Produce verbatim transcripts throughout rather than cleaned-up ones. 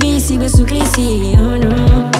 visi besuklisi, oh no.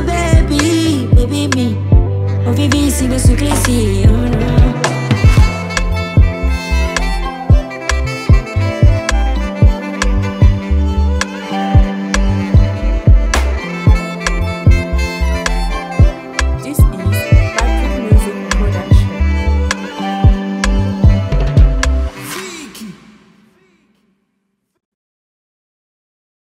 Baby, baby me, oh baby, see the